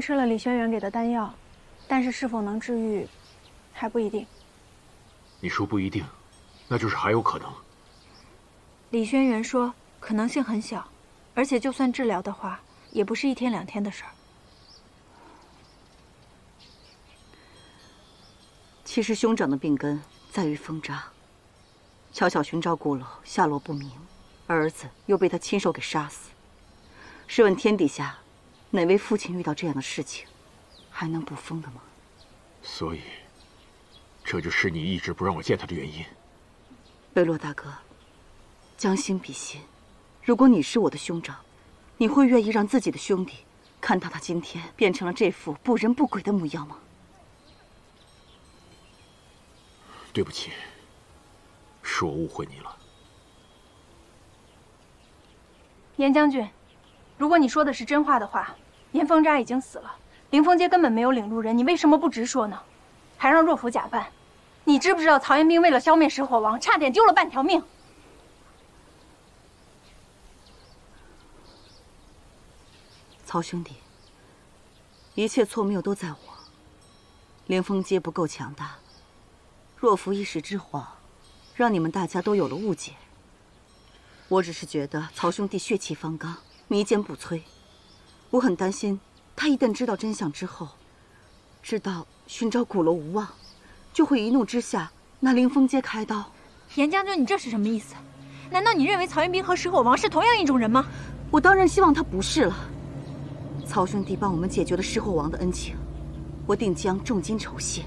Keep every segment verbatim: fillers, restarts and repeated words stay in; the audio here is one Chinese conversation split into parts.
然吃了李轩远给的丹药，但是是否能治愈，还不一定。你说不一定，那就是还有可能。李轩远说可能性很小，而且就算治疗的话，也不是一天两天的事儿。其实兄长的病根在于风渣，巧巧寻找古楼，下落不明，而儿子又被他亲手给杀死。试问天底下，哪位父亲遇到这样的事情，还能不疯的吗？所以，这就是你一直不让我见他的原因。贝洛大哥，将心比心，如果你是我的兄长，你会愿意让自己的兄弟看到他今天变成了这副不人不鬼的模样吗？对不起，是我误会你了。严将军，如果你说的是真话的话，严风扎已经死了，凌风街根本没有领路人，你为什么不直说呢？还让若甫假扮？你知不知道曹彦兵为了消灭石火王，差点丢了半条命？曹兄弟，一切错谬都在我。凌风街不够强大，若甫一时之谎，让你们大家都有了误解。我只是觉得曹兄弟血气方刚，迷坚不摧，我很担心他一旦知道真相之后，知道寻找鼓楼无望，就会一怒之下拿凌风街开刀。严将军，你这是什么意思？难道你认为曹彦兵和石火王是同样一种人吗？我当然希望他不是了。曹兄弟帮我们解决了石火王的恩情，我定将重金酬谢。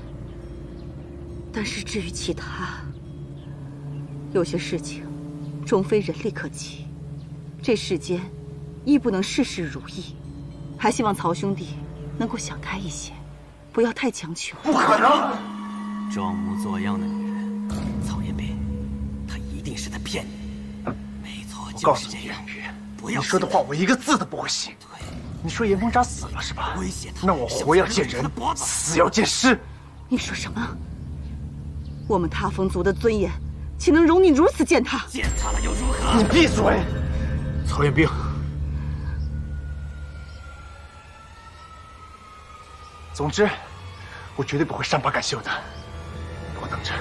但是至于其他，有些事情终非人力可及，这世间亦不能事事如意，还希望曹兄弟能够想开一些，不要太强求。不可能！装模作样的女人，曹彦斌，他一定是在骗你。没错，就是这样。不要！你说的话我一个字都不会信。对。你说严风扎死了是吧？威胁他，那我活要见人，死要见尸。你说什么？我们他风族的尊严，岂能容你如此践踏？践踏了又如何？你闭嘴！曹彦兵，总之，我绝对不会善罢甘休的。给我等着！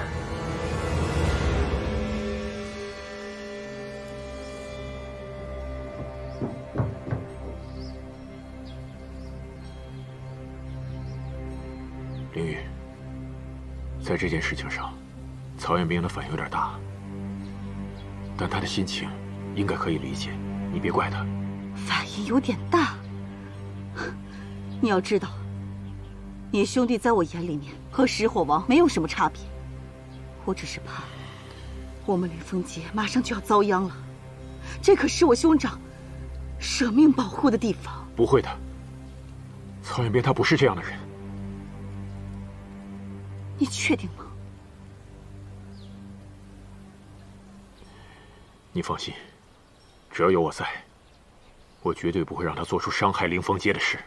凌玉，在这件事情上，曹彦兵的反应有点大，但他的心情应该可以理解，你别怪他。反应有点大？你要知道，你兄弟在我眼里面和石火王没有什么差别，我只是怕我们凌风街马上就要遭殃了，这可是我兄长舍命保护的地方。不会的，曹彦兵他不是这样的人。你确定吗？你放心，只要有我在，我绝对不会让他做出伤害凌风街的事。